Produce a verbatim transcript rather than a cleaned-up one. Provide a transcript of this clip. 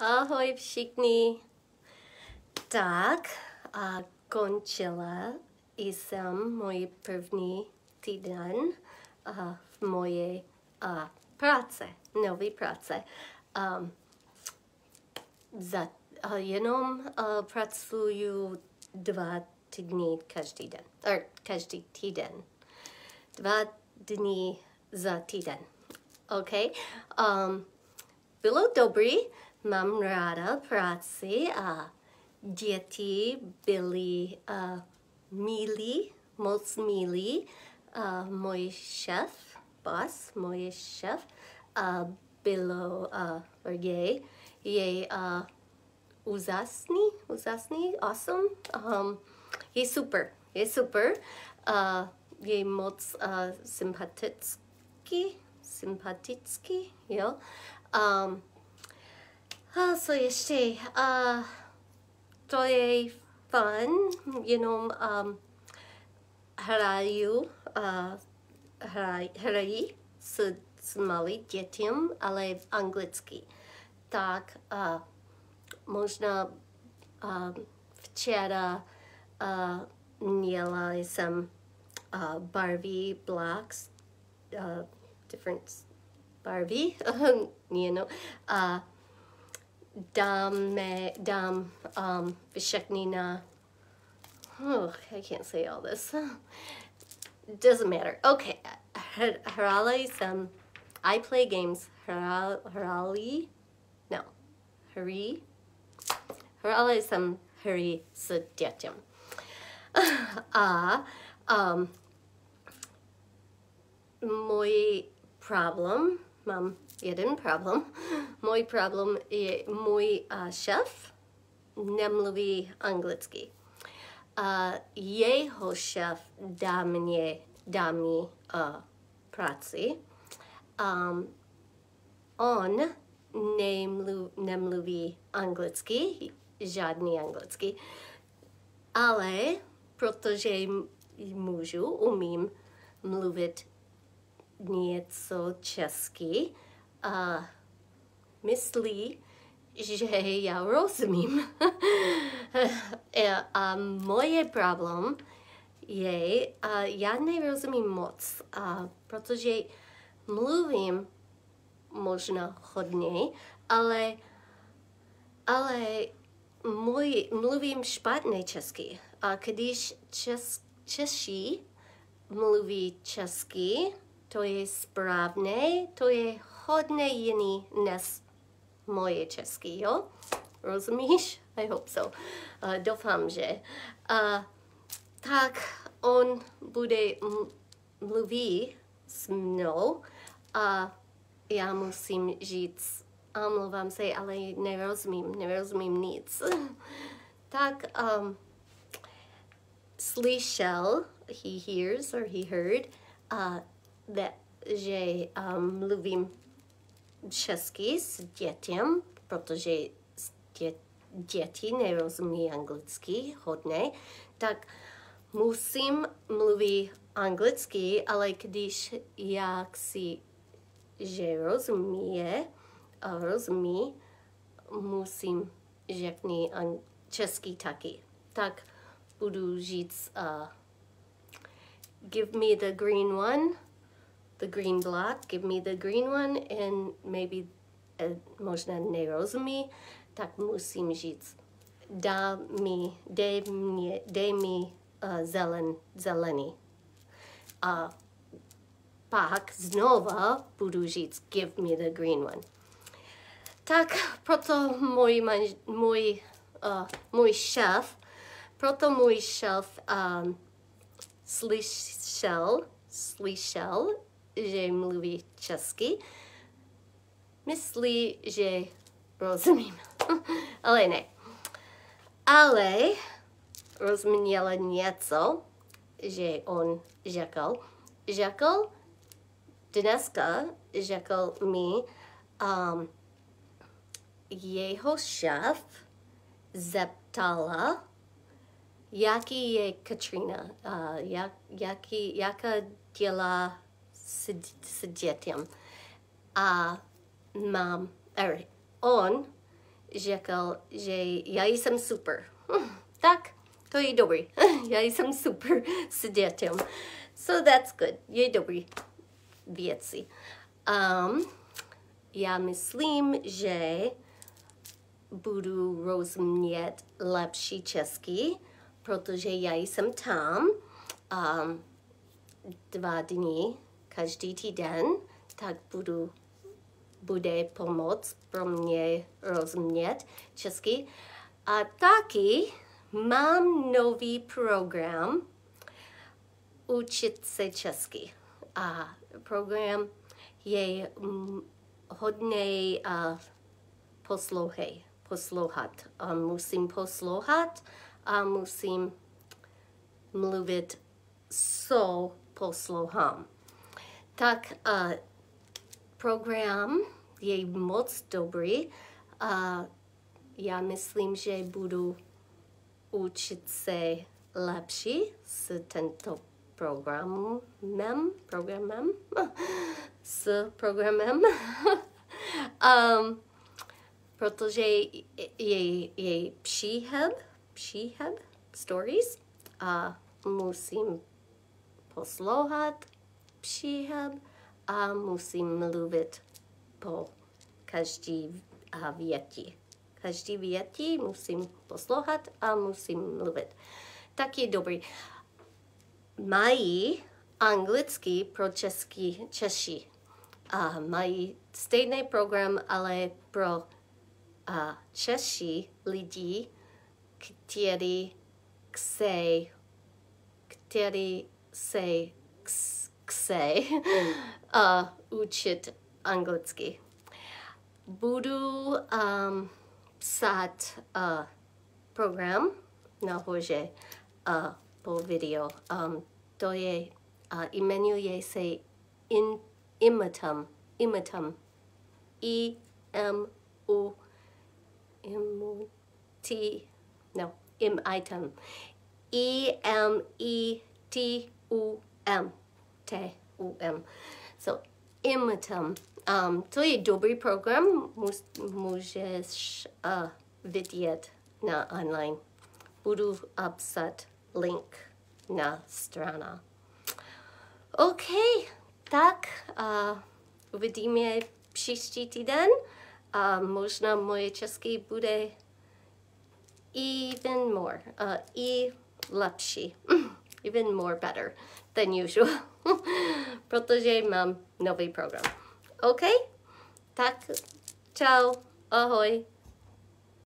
Ahoj všichni. Tak, a končila jsem můj první týden a, v moje a, práce, nové práce. A, za, a, jenom a, pracuju dva týdny každý den, or každý týden. Dva dny za týden. OK? Um, bylo dobrý, mám ráda práci a děti byly uh, milí, moc milí. Uh, můj šéf, boss, můj šéf, uh, bylo, uh, je, je uh, úžasný, úžasný, awesome. Um, je super, je super. Uh, je moc uh, sympatický, sympatický, jo. Um, a co ještě? Uh, to je fun, jenom um, hraju, uh, hraj, hrají s, s malým dětem, ale v anglicky. Tak uh, možná uh, včera uh, měla jsem Uh, Barbie blocks, uh, different Barbie, you know. Uh, dame, dame, um, Visheknina. Oh, I can't say all this. Doesn't matter. Okay, Harali, some. I play games. Harali, no, Hari. Harali, some Hari Sudyatjam. Ah. Um, můj problém, mám jeden problém, můj problém je můj uh, šéf nemluví anglicky. Uh, jeho šéf dá mě, dá mi uh, práci. Um, on nemlu, nemluví anglicky, žádný anglicky, ale protože můžu, umím mluvit něco česky a myslí, že já rozumím. A moje problém je, a já nerozumím moc, a protože mluvím možná hodně, ale, ale můj, mluvím špatně česky. A když česky Češi mluví česky, to je správné, to je hodně jiný než moje česky, jo? Rozumíš? I hope so. Uh, doufám, že. Uh, tak on bude mluvit s mnou a já musím říct, omlouvám se, ale nerozumím, nerozumím nic. Tak, um, slyšel, he hears or he heard, uh, that, že um, mluvím česky s dětem, protože dě, děti nerozumí anglicky hodně, tak musím mluvit anglicky, ale když já chci, že rozumí, uh, rozumí, musím řekni česky taky. Tak budu říct, uh, give me the green one, the green block, give me the green one, and maybe uh, možná nerozumí, tak musím říct, dá mi, dej mi, dej mi uh, zelen, zelený. A pak znova budu říct, give me the green one. Tak proto můj, můj, uh, můj šéf Proto můj šéf um, slyšel, slyšel, že mluví česky, myslí, že rozumím, ale ne. Ale rozuměla něco, že on řekl. Řekl, dneska řekl mi, um, jeho šéf zeptala, jaký je Katrina, uh, jak, jaký, jaká dělá s, s dětem. A mám, er, on řekl, že já jsem super. Hm, tak, to je dobrý. Já jsem super s dětem. So that's good. Je dobrý věci. Um, já myslím, že budu rozumět lepší česky, protože já jsem tam um, dva dny každý týden, tak budu, bude pomoc pro mě rozumět česky. A taky mám nový program učit se česky. A program je hodně uh, poslouchej, poslouchat. A musím poslouchat a musím mluvit, co poslouchám. Tak uh, program je moc dobrý. Uh, já myslím, že budu učit se lepší s tento programem. Programem? S programem. um, protože je, je příheb, příheb, stories. A musím poslouchat příheb a musím mluvit po každý větě. Každý větě musím poslouchat a musím mluvit. Tak je dobrý. Mají anglicky pro český Češi. Uh, mají stejný program, ale pro uh, Češi lidi, kteří chtějí, kteří se chtějí uh, učit anglicky. Budu um, psát uh, program nahoře uh, po video. Um, to je, uh, jmenuje se in Emutum, Emutum, E M U M U T, no, M I T U M, E M E T U M, T U M. So Emutum. Um, to je dobrý program, můžeš uh, vidět na online. Budu psát link na strana. OK. Tak, uh, uvidíme příští týden a uh, možná moje česky bude even more, uh, i lepší, even more better than usual, protože mám nový program. OK? Tak, čau, ahoj.